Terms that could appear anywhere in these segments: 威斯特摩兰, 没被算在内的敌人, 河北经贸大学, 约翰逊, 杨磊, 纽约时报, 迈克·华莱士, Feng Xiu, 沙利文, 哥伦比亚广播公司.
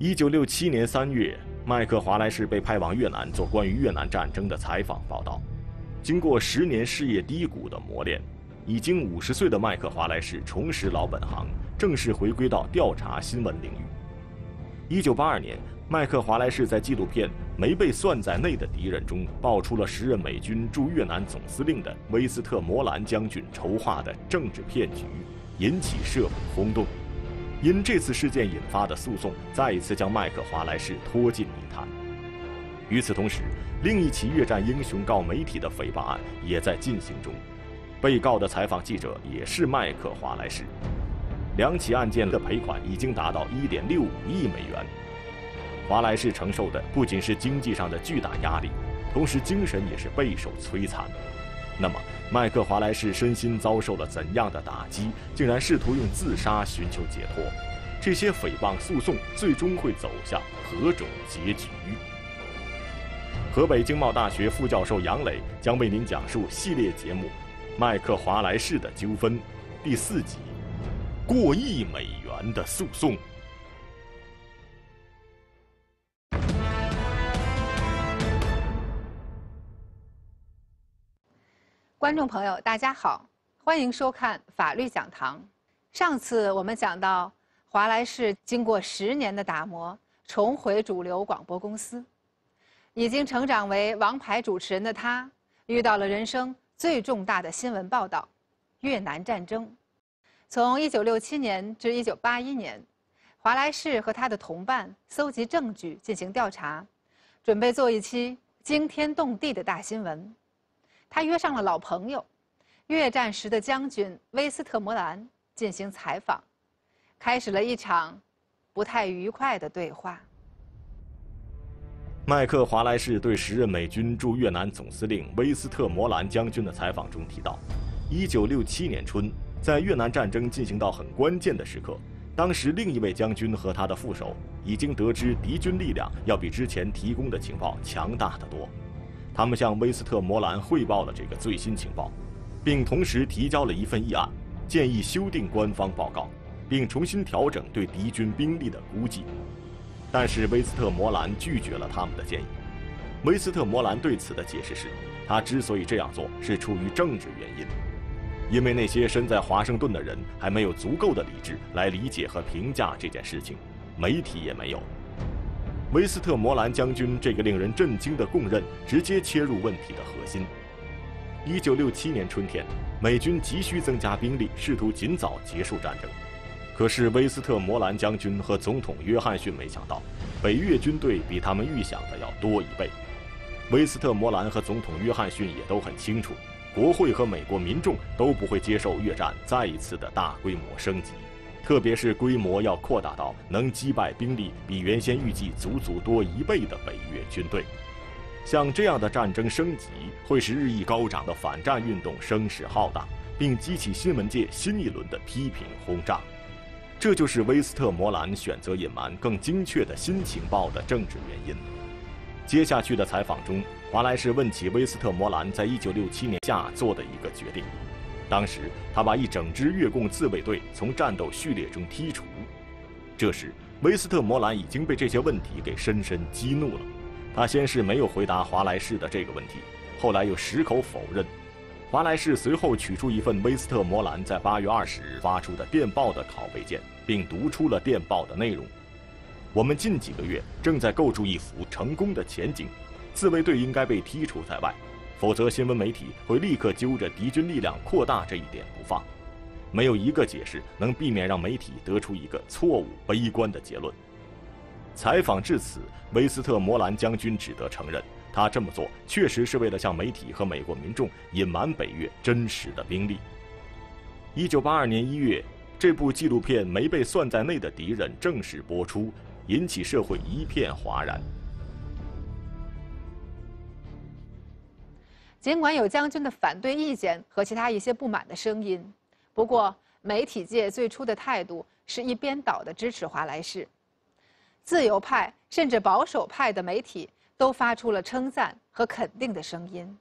1967年3月，麦克华莱士被派往越南做关于越南战争的采访报道。经过10年事业低谷的磨练，已经50岁的麦克华莱士重拾老本行，正式回归到调查新闻领域。1982年，麦克华莱士在纪录片《没被算在内的敌人》中爆出了时任美军驻越南总司令的威斯特摩兰将军筹划的政治骗局，引起社会轰动。因这次事件引发的诉讼，再一次将麦克华莱士拖进泥潭。与此同时，另一起越战英雄告媒体的诽谤案也在进行中，被告的采访记者也是麦克华莱士。2起案件的赔款已经达到1.65亿美元。华莱士承受的不仅是经济上的巨大压力，同时精神也是备受摧残。那么，麦克华莱士身心遭受了怎样的打击，竟然试图用自杀寻求解脱？这些诽谤诉讼最终会走向何种结局？河北经贸大学副教授杨磊将为您讲述系列节目《麦克华莱士的纠纷》第4集：过1亿美元的诉讼。观众朋友，大家好，欢迎收看法律讲堂。上次我们讲到，华莱士经过10年的打磨，重回主流广播公司，已经成长为王牌主持人的他，遇到了人生最重大的新闻报道——越南战争。从1967年至1981年，华莱士和他的同伴搜集证据进行调查，准备做一期惊天动地的大新闻。他约上了老朋友，越战时的将军威斯特摩兰进行采访，开始了一场不太愉快的对话。麦克华莱士对时任美军驻越南总司令威斯特摩兰将军的采访中提到，1967年春，在越南战争进行到很关键的时刻，当时另一位将军和他的副手已经得知敌军力量要比之前提供的情报强大得多。他们向威斯特摩兰汇报了这个最新情报，并同时提交了一份议案，建议修订官方报告，并重新调整对敌军兵力的估计。但是威斯特摩兰拒绝了他们的建议。威斯特摩兰对此的解释是，他之所以这样做是出于政治原因，因为那些身在华盛顿的人还没有足够的理智来理解和评价这件事情，媒体也没有。威斯特摩兰将军这个令人震惊的供认，直接切入问题的核心。1967年春天，美军急需增加兵力，试图尽早结束战争。可是威斯特摩兰将军和总统约翰逊没想到，北越军队比他们预想的要多1倍。威斯特摩兰和总统约翰逊也都很清楚，国会和美国民众都不会接受越战再一次的大规模升级。特别是规模要扩大到能击败兵力比原先预计足足多1倍的北越军队，像这样的战争升级会使日益高涨的反战运动声势浩大，并激起新闻界新一轮的批评轰炸。这就是威斯特摩兰选择隐瞒更精确的新情报的政治原因。接下去的采访中，华莱士问起威斯特摩兰在1967年夏做的一个决定。当时，他把一整支越共自卫队从战斗序列中剔除。这时，威斯特摩兰已经被这些问题给深深激怒了。他先是没有回答华莱士的这个问题，后来又矢口否认。华莱士随后取出一份威斯特摩兰在8月20日发出的电报的拷贝件，并读出了电报的内容：“我们近几个月正在构筑一幅成功的前景，自卫队应该被剔除在外。”否则，新闻媒体会立刻揪着敌军力量扩大这一点不放。没有一个解释能避免让媒体得出一个错误、悲观的结论。采访至此，威斯特摩兰将军只得承认，他这么做确实是为了向媒体和美国民众隐瞒北越真实的兵力。1982年1月，这部纪录片《没被算在内的敌人》正式播出，引起社会一片哗然。尽管有将军的反对意见和其他一些不满的声音，不过媒体界最初的态度是一边倒的支持华莱士。自由派甚至保守派的媒体都发出了称赞和肯定的声音。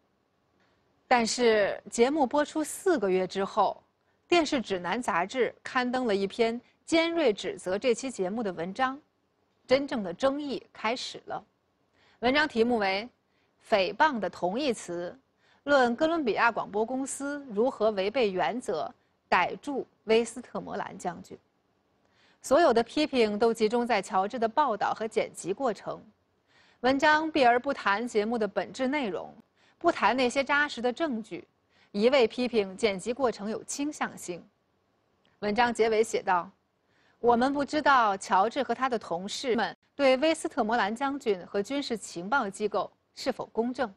但是节目播出4个月之后，电视指南杂志刊登了一篇尖锐指责这期节目的文章，真正的争议开始了。文章题目为《诽谤的同义词》，论哥伦比亚广播公司如何违背原则，逮住威斯特摩兰将军。所有的批评都集中在乔治的报道和剪辑过程。文章避而不谈节目的本质内容，不谈那些扎实的证据，一味批评剪辑过程有倾向性。文章结尾写道：“我们不知道乔治和他的同事们对威斯特摩兰将军和军事情报机构是否公正。”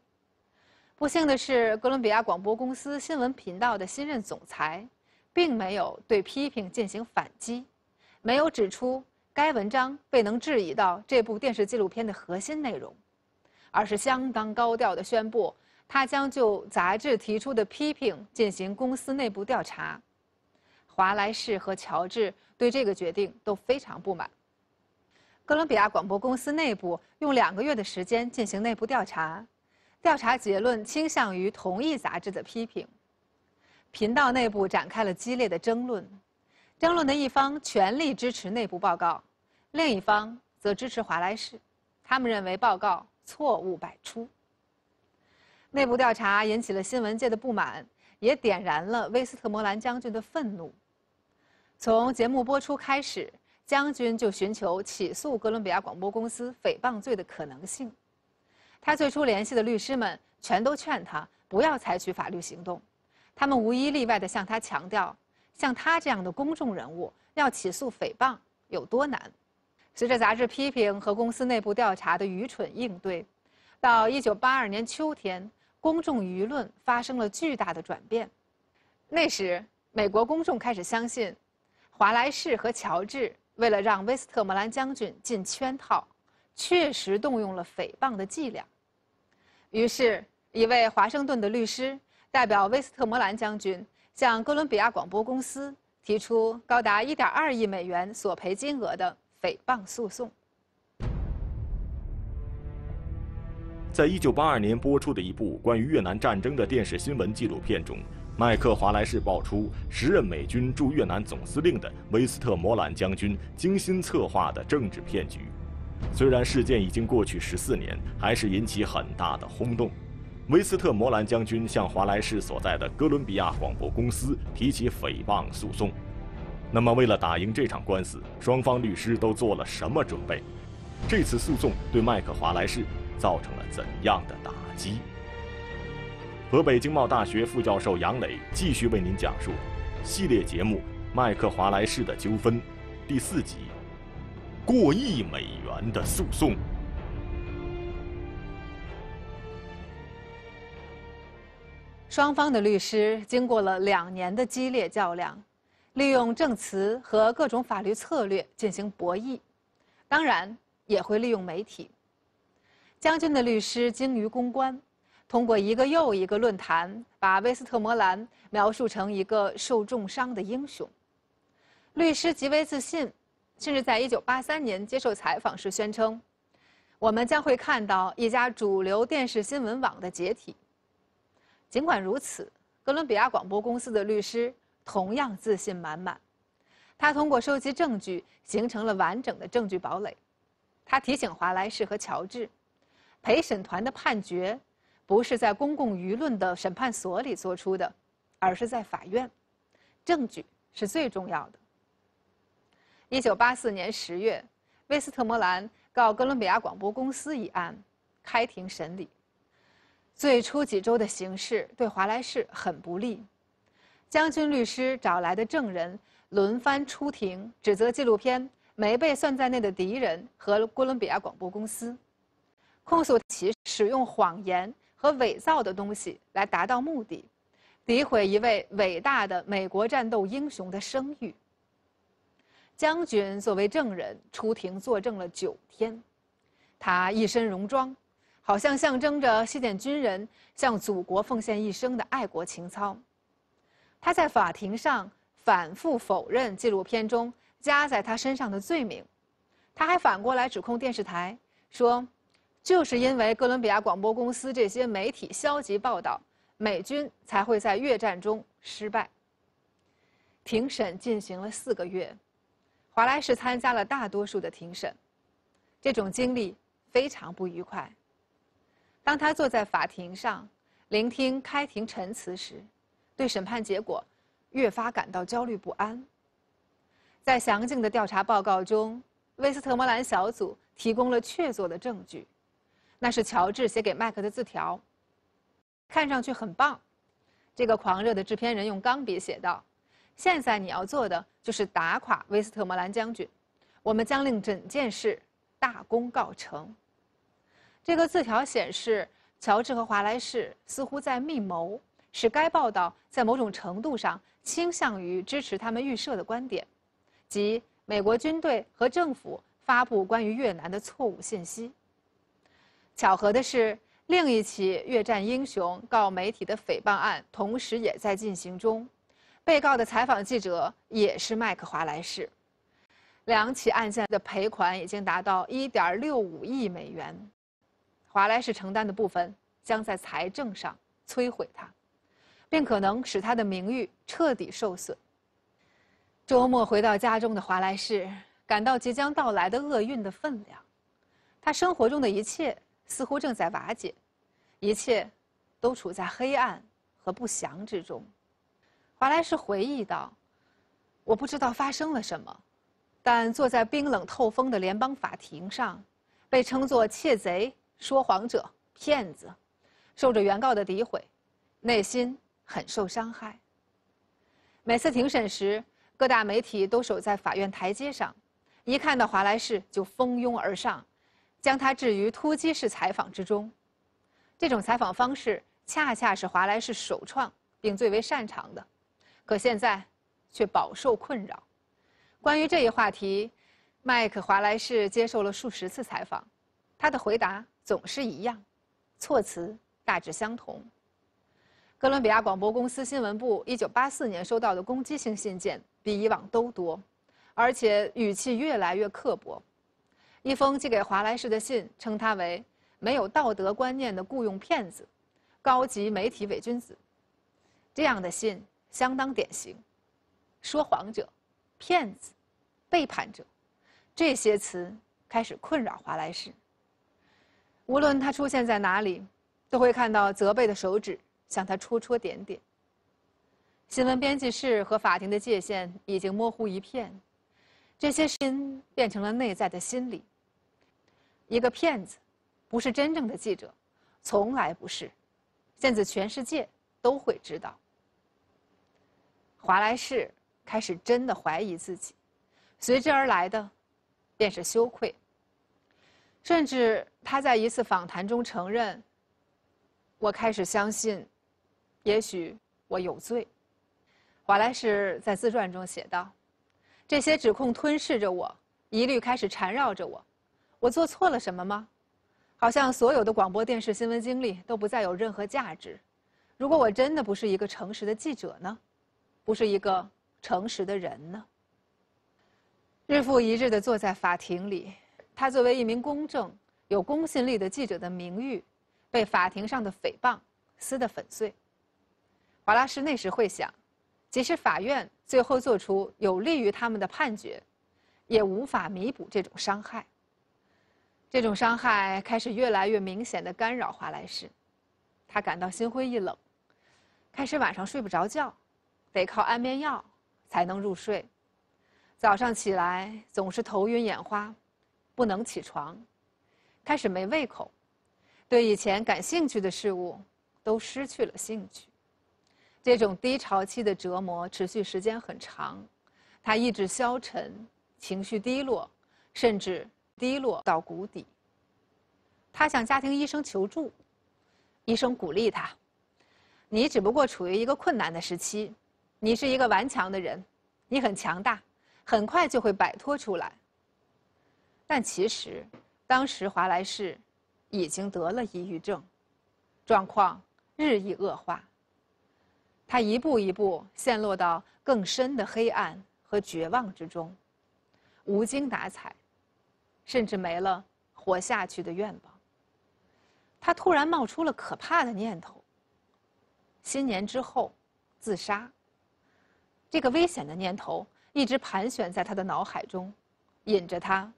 不幸的是，哥伦比亚广播公司新闻频道的新任总裁，并没有对批评进行反击，没有指出该文章未能质疑到这部电视纪录片的核心内容，而是相当高调地宣布，他将就杂志提出的批评进行公司内部调查。华莱士和乔治对这个决定都非常不满。哥伦比亚广播公司内部用2个月的时间进行内部调查，调查结论倾向于同意杂志的批评。频道内部展开了激烈的争论，争论的一方全力支持内部报告，另一方则支持华莱士，他们认为报告错误百出。内部调查引起了新闻界的不满，也点燃了威斯特摩兰将军的愤怒。从节目播出开始，将军就寻求起诉哥伦比亚广播公司诽谤罪的可能性。他最初联系的律师们全都劝他不要采取法律行动，他们无一例外地向他强调，像他这样的公众人物要起诉诽谤有多难。随着杂志批评和公司内部调查的愚蠢应对，到1982年秋天，公众舆论发生了巨大的转变。那时，美国公众开始相信，华莱士和乔治为了让威斯特摩兰将军进圈套，确实动用了诽谤的伎俩。于是，一位华盛顿的律师代表威斯特摩兰将军向哥伦比亚广播公司提出高达$1.2亿索赔金额的诽谤诉讼。在1982年播出的一部关于越南战争的电视新闻纪录片中，麦克·华莱士爆出时任美军驻越南总司令的威斯特摩兰将军精心策划的政治骗局。虽然事件已经过去14年，还是引起很大的轰动。威斯特摩兰将军向华莱士所在的哥伦比亚广播公司提起诽谤诉讼。那么，为了打赢这场官司，双方律师都做了什么准备？这次诉讼对麦克·华莱士造成了怎样的打击？河北经贸大学副教授杨磊继续为您讲述系列节目《麦克华莱士的纠纷》第4集：过$1的诉讼。双方的律师经过了2年的激烈较量，利用证词和各种法律策略进行博弈，当然也会利用媒体。将军的律师精于公关，通过一个又一个论坛，把威斯特摩兰描述成一个受重伤的英雄。律师极为自信，甚至在1983年接受采访时宣称：“我们将会看到一家主流电视新闻网的解体。”尽管如此，哥伦比亚广播公司的律师同样自信满满。他通过收集证据，形成了完整的证据堡垒。他提醒华莱士和乔治，陪审团的判决不是在公共舆论的审判所里做出的，而是在法院。证据是最重要的。1984年10月，威斯特摩兰告哥伦比亚广播公司一案开庭审理。最初几周的形势对华莱士很不利，将军律师找来的证人轮番出庭，指责纪录片没被算在内的敌人和哥伦比亚广播公司，控诉其使用谎言和伪造的东西来达到目的，诋毁一位伟大的美国战斗英雄的声誉。将军作为证人出庭作证了9天，他一身戎装，好像象征着西点军人向祖国奉献一生的爱国情操。他在法庭上反复否认纪录片中加在他身上的罪名，他还反过来指控电视台，说就是因为哥伦比亚广播公司这些媒体消极报道，美军才会在越战中失败。庭审进行了4个月，华莱士参加了大多数的庭审。这种经历非常不愉快。当他坐在法庭上聆听开庭陈词时，对审判结果越发感到焦虑不安。在详尽的调查报告中，威斯特摩兰小组提供了确凿的证据，那是乔治写给麦克的字条。看上去很棒，这个狂热的制片人用钢笔写道：“现在你要做的就是打垮威斯特摩兰将军，我们将令整件事大功告成。”这个字条显示，乔治和华莱士似乎在密谋，使该报道在某种程度上倾向于支持他们预设的观点，即美国军队和政府发布关于越南的错误信息。巧合的是，另一起越战英雄告媒体的诽谤案同时也在进行中，被告的采访记者也是麦克华莱士。两起案件的赔款已经达到$1.65亿，华莱士承担的部分将在财政上摧毁他，并可能使他的名誉彻底受损。周末回到家中的华莱士感到即将到来的厄运的分量，他生活中的一切似乎正在瓦解，一切都处在黑暗和不祥之中。华莱士回忆道：“我不知道发生了什么，但坐在冰冷透风的联邦法庭上，被称作窃贼、说谎者、骗子，受着原告的诋毁，内心很受伤害。每次庭审时，各大媒体都守在法院台阶上，一看到华莱士就蜂拥而上，将他置于突击式采访之中。这种采访方式恰恰是华莱士首创并最为擅长的，可现在却饱受困扰。”关于这一话题，麦克华莱士接受了数十次采访，他的回答总是一样，措辞大致相同。哥伦比亚广播公司新闻部1984年收到的攻击性信件比以往都多，而且语气越来越刻薄。一封寄给华莱士的信称他为没有道德观念的雇佣骗子、高级媒体伪君子。这样的信相当典型，说谎者、骗子、背叛者，这些词开始困扰华莱士。无论他出现在哪里，都会看到责备的手指向他戳戳点点。新闻编辑室和法庭的界限已经模糊一片，这些心变成了内在的心理。一个骗子不是真正的记者，从来不是，现在全世界都会知道。华莱士开始真的怀疑自己，随之而来的便是羞愧。甚至他在一次访谈中承认：“我开始相信，也许我有罪。”华莱士在自传中写道：“这些指控吞噬着我，疑虑开始缠绕着我。我做错了什么吗？好像所有的广播电视新闻经历都不再有任何价值。如果我真的不是一个诚实的记者呢？不是一个诚实的人呢？”日复一日地坐在法庭里，他作为一名公正、有公信力的记者的名誉，被法庭上的诽谤撕得粉碎。华莱士那时会想，即使法院最后做出有利于他们的判决，也无法弥补这种伤害。这种伤害开始越来越明显地干扰华莱士，他感到心灰意冷，开始晚上睡不着觉，得靠安眠药才能入睡。早上起来总是头晕眼花，不能起床，开始没胃口，对以前感兴趣的事物都失去了兴趣。这种低潮期的折磨持续时间很长，他意志消沉，情绪低落，甚至低落到谷底。他向家庭医生求助，医生鼓励他：“你只不过处于一个困难的时期，你是一个顽强的人，你很强大，很快就会摆脱出来。”但其实，当时华莱士已经得了抑郁症，状况日益恶化。他一步一步陷落到更深的黑暗和绝望之中，无精打采，甚至没了活下去的愿望。他突然冒出了可怕的念头：新年之后，自杀。这个危险的念头一直盘旋在他的脑海中，引着他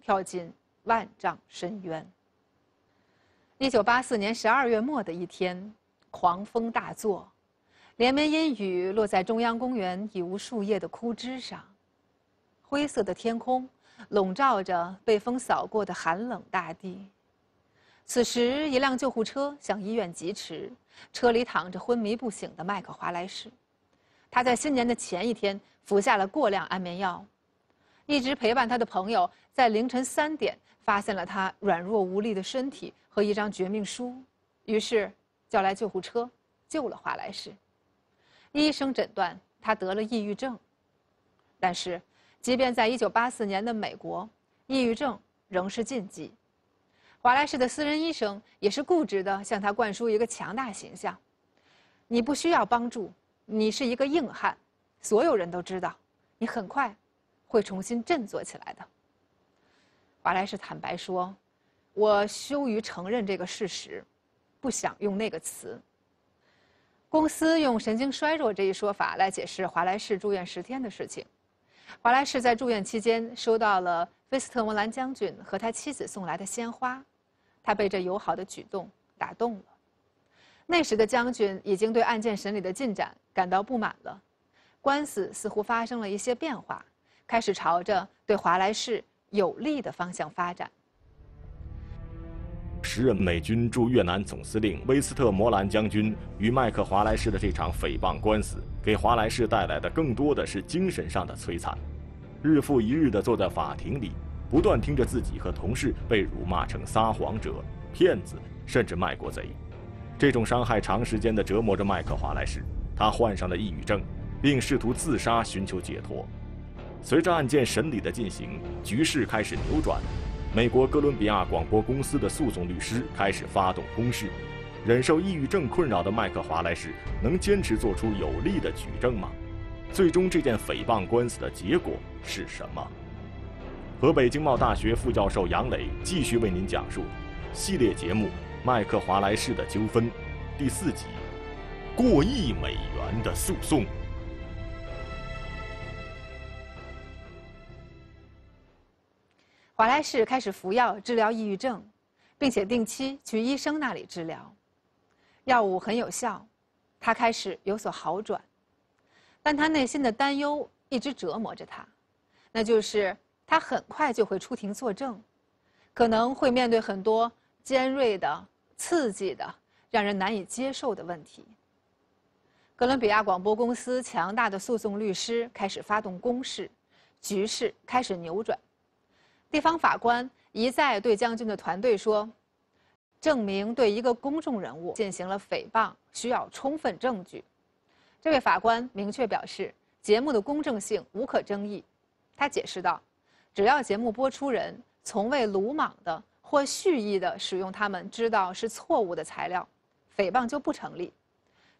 跳进万丈深渊。1984年12月末的一天，狂风大作，连绵阴雨落在中央公园已无树叶的枯枝上，灰色的天空笼罩着被风扫过的寒冷大地。此时，一辆救护车向医院疾驰，车里躺着昏迷不醒的麦克·华莱士。他在新年的前一天服下了过量安眠药。一直陪伴他的朋友在凌晨3点发现了他软弱无力的身体和一张绝命书，于是叫来救护车，救了华莱士。医生诊断他得了抑郁症，但是即便在1984年的美国，抑郁症仍是禁忌。华莱士的私人医生也是固执地向他灌输一个强大形象：你不需要帮助，你是一个硬汉，所有人都知道，你很快会重新振作起来的。华莱士坦白说：“我羞于承认这个事实，不想用那个词。”公司用神经衰弱这一说法来解释华莱士住院10天的事情。华莱士在住院期间收到了菲斯特摩兰将军和他妻子送来的鲜花，他被这友好的举动打动了。那时的将军已经对案件审理的进展感到不满了，官司似乎发生了一些变化，开始朝着对华莱士有利的方向发展。时任美军驻越南总司令威斯特摩兰将军与麦克·华莱士的这场诽谤官司，给华莱士带来的更多的是精神上的摧残。日复一日地坐在法庭里，不断听着自己和同事被辱骂成撒谎者、骗子，甚至卖国贼。这种伤害长时间地折磨着麦克·华莱士，他患上了抑郁症，并试图自杀寻求解脱。随着案件审理的进行，局势开始扭转。美国哥伦比亚广播公司的诉讼律师开始发动攻势。忍受抑郁症困扰的麦克·华莱士能坚持做出有力的举证吗？最终这件诽谤官司的结果是什么？河北经贸大学副教授杨磊继续为您讲述系列节目《麦克·华莱士的纠纷》第4集：过亿美元的诉讼。华莱士开始服药治疗抑郁症，并且定期去医生那里治疗。药物很有效，他开始有所好转，但他内心的担忧一直折磨着他，那就是他很快就会出庭作证，可能会面对很多尖锐的、刺激的、让人难以接受的问题。哥伦比亚广播公司强大的诉讼律师开始发动攻势，局势开始扭转。地方法官一再对将军的团队说，证明对一个公众人物进行了诽谤需要充分证据。这位法官明确表示，节目的公正性无可争议。他解释道，只要节目播出人从未鲁莽的或蓄意的使用他们知道是错误的材料，诽谤就不成立。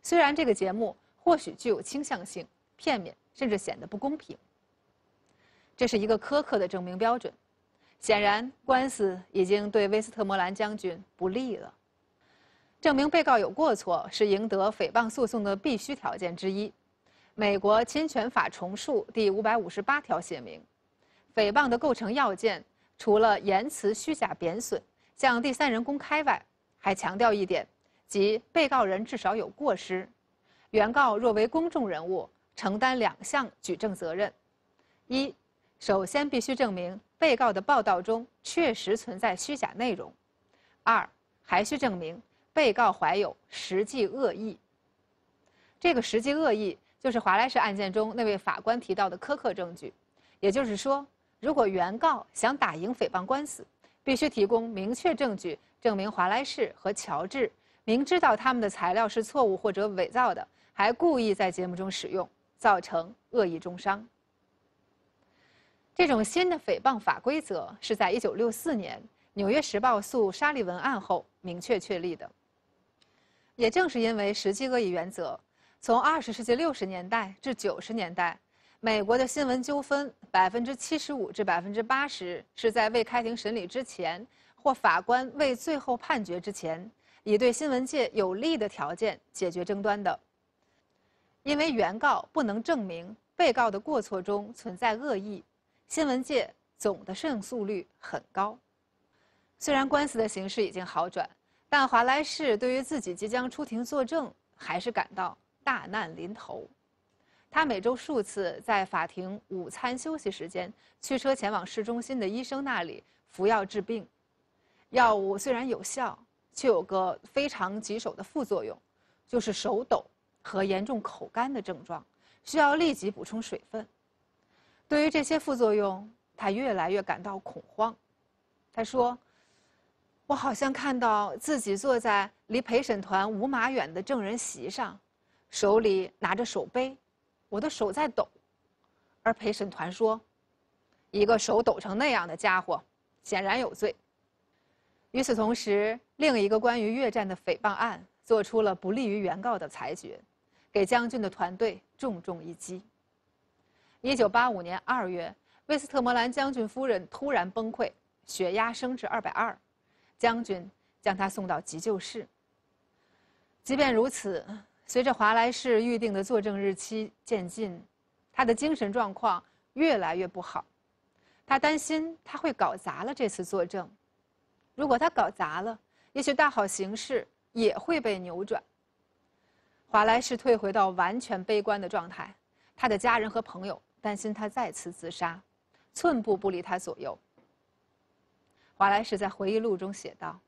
虽然这个节目或许具有倾向性、片面，甚至显得不公平。这是一个苛刻的证明标准。显然，官司已经对威斯特摩兰将军不利了。证明被告有过错是赢得诽谤诉讼的必须条件之一。美国侵权法重述第558条写明，诽谤的构成要件除了言辞虚假、贬损、向第三人公开外，还强调一点，即被告人至少有过失。原告若为公众人物，承担2项举证责任：一、首先必须证明被告的报道中确实存在虚假内容；2，还需证明被告怀有实际恶意。这个实际恶意就是华莱士案件中那位法官提到的苛刻证据，也就是说，如果原告想打赢诽谤官司，必须提供明确证据证明华莱士和乔治明知道他们的材料是错误或者伪造的，还故意在节目中使用，造成恶意中伤。这种新的诽谤法规则是在1964年《纽约时报》诉沙利文案后明确确立的。也正是因为实际恶意原则，从20世纪60年代至90年代，美国的新闻纠纷75%至80%是在未开庭审理之前或法官未最后判决之前，以对新闻界有利的条件解决争端的。因为原告不能证明被告的过错中存在恶意，新闻界总的胜诉率很高。虽然官司的形势已经好转，但华莱士对于自己即将出庭作证还是感到大难临头。他每周数次在法庭午餐休息时间驱车前往市中心的医生那里服药治病。药物虽然有效，却有个非常棘手的副作用，就是手抖和严重口干的症状，需要立即补充水分。对于这些副作用，他越来越感到恐慌。他说：“我好像看到自己坐在离陪审团5码远的证人席上，手里拿着手杯，我的手在抖。”而陪审团说：“一个手抖成那样的家伙，显然有罪。”与此同时，另一个关于越战的诽谤案做出了不利于原告的裁决，给将军的团队重重一击。1985年2月，威斯特摩兰将军夫人突然崩溃，血压升至220。将军将他送到急救室。即便如此，随着华莱士预定的作证日期渐近，他的精神状况越来越不好。他担心他会搞砸了这次作证。如果他搞砸了，也许大好形势也会被扭转。华莱士退回到完全悲观的状态，他的家人和朋友担心他再次自杀，寸步不离他左右。华莱士在回忆录中写道：“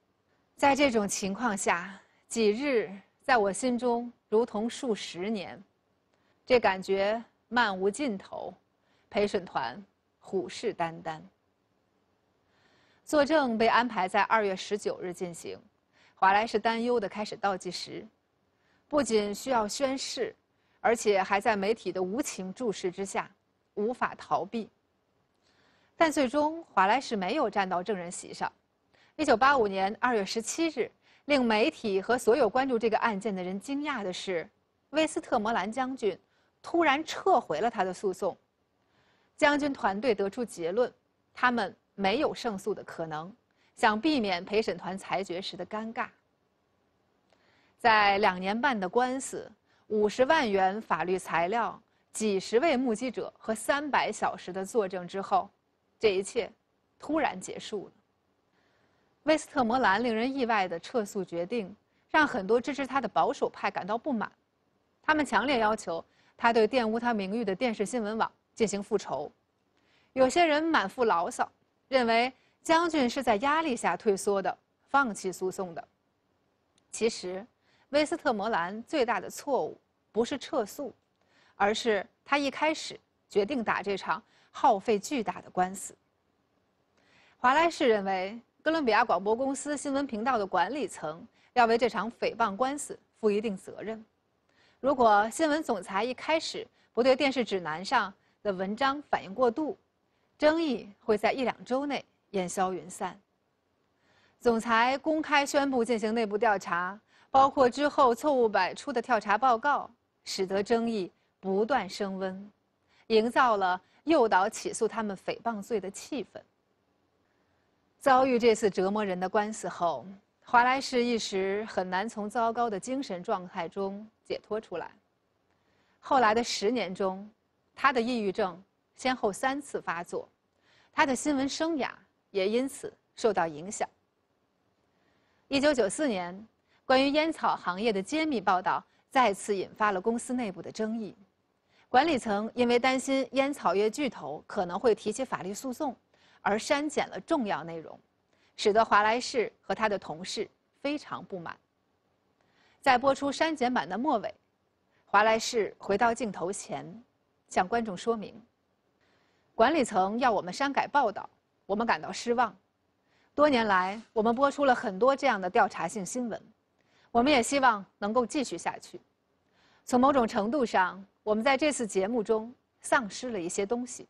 在这种情况下，几日在我心中如同数十年，这感觉漫无尽头。陪审团虎视眈眈。”作证被安排在2月19日进行，华莱士担忧地开始倒计时，不仅需要宣誓，而且还在媒体的无情注视之下，无法逃避。但最终，华莱士没有站到证人席上。1985年2月17日，令媒体和所有关注这个案件的人惊讶的是，威斯特摩兰将军突然撤回了他的诉讼。将军团队得出结论，他们没有胜诉的可能，想避免陪审团裁决时的尴尬。在2年半的官司、50万元法律材料、几十位目击者和300小时的作证之后，这一切突然结束了。威斯特摩兰令人意外的撤诉决定，让很多支持他的保守派感到不满，他们强烈要求他对玷污他名誉的电视新闻网进行复仇。有些人满腹牢骚，认为将军是在压力下退缩的，放弃诉讼的。其实，威斯特摩兰最大的错误不是撤诉，而是他一开始决定打这场耗费巨大的官司。华莱士认为，哥伦比亚广播公司新闻频道的管理层要为这场诽谤官司负一定责任。如果新闻总裁一开始不对电视指南上的文章反应过度，争议会在1-2周内烟消云散。总裁公开宣布进行内部调查，包括之后错误百出的调查报告，使得争议不断升温，营造了诱导起诉他们诽谤罪的气氛。遭遇这次折磨人的官司后，华莱士一时很难从糟糕的精神状态中解脱出来。后来的10年中，他的抑郁症先后3次发作，他的新闻生涯也因此受到影响。1994年，关于烟草行业的揭秘报道再次引发了公司内部的争议。管理层因为担心烟草业巨头可能会提起法律诉讼，而删减了重要内容，使得华莱士和他的同事非常不满。在播出删减版的末尾，华莱士回到镜头前，向观众说明：“管理层要我们删改报道，我们感到失望。多年来，我们播出了很多这样的调查性新闻，我们也希望能够继续下去。从某种程度上，我们在这次节目中丧失了一些东西，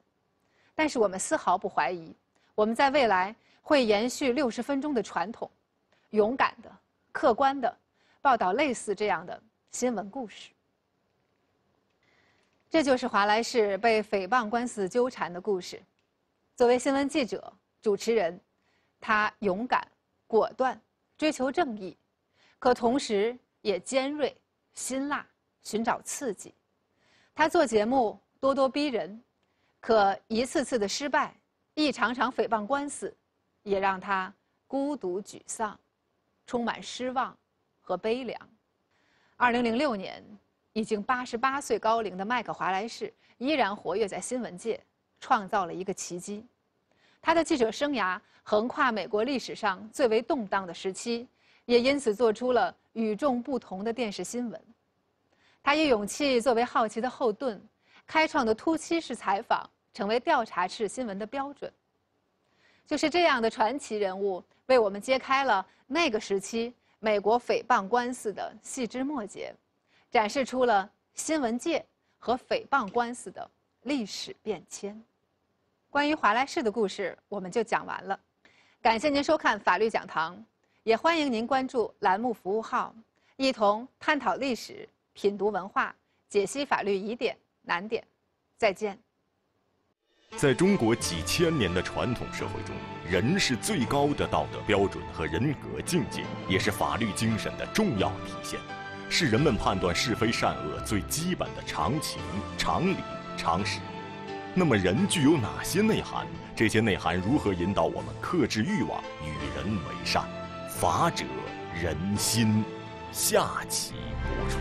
但是我们丝毫不怀疑，我们在未来会延续60分钟的传统，勇敢的、客观的报道类似这样的新闻故事。”这就是华莱士被诽谤官司纠缠的故事。作为新闻记者、主持人，他勇敢、果断，追求正义，可同时也尖锐、辛辣，寻找刺激。他做节目咄咄逼人，可一次次的失败，一场场诽谤官司，也让他孤独、沮丧，充满失望和悲凉。2006年，已经88岁高龄的麦克华莱士依然活跃在新闻界，创造了一个奇迹。他的记者生涯横跨美国历史上最为动荡的时期，也因此做出了与众不同的电视新闻。他以勇气作为好奇的后盾，开创的突击式采访成为调查式新闻的标准。就是这样的传奇人物，为我们揭开了那个时期美国诽谤官司的细枝末节，展示出了新闻界和诽谤官司的历史变迁。关于华莱士的故事，我们就讲完了。感谢您收看《法律讲堂》，也欢迎您关注栏目服务号，一同探讨历史、品读文化、解析法律疑点、难点。再见。在中国几千年的传统社会中，人是最高的道德标准和人格境界，也是法律精神的重要体现，是人们判断是非善恶最基本的常情、常理、常识。那么，人具有哪些内涵？这些内涵如何引导我们克制欲望，与人为善？法者，仁心。下期播出。